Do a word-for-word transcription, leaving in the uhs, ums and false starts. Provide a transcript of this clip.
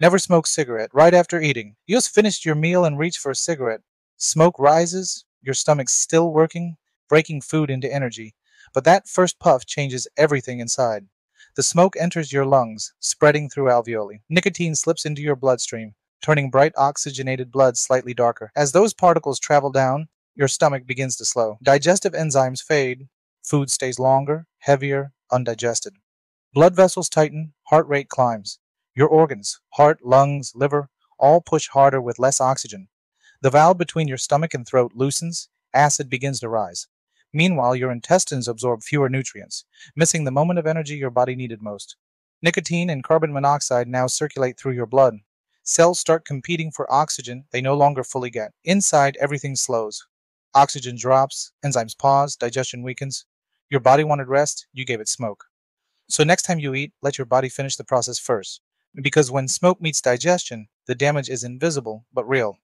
Never smoke cigarette right after eating. You just finished your meal and reach for a cigarette. Smoke rises, your stomach's still working, breaking food into energy. But that first puff changes everything inside. The smoke enters your lungs, spreading through alveoli. Nicotine slips into your bloodstream, turning bright oxygenated blood slightly darker. As those particles travel down, your stomach begins to slow. Digestive enzymes fade. Food stays longer, heavier, undigested. Blood vessels tighten, heart rate climbs. Your organs, heart, lungs, liver, all push harder with less oxygen. The valve between your stomach and throat loosens, acid begins to rise. Meanwhile, your intestines absorb fewer nutrients, missing the moment of energy your body needed most. Nicotine and carbon monoxide now circulate through your blood. Cells start competing for oxygen they no longer fully get. Inside, everything slows. Oxygen drops, enzymes pause, digestion weakens. Your body wanted rest, you gave it smoke. So next time you eat, let your body finish the process first. Because when smoke meets digestion, the damage is invisible but real.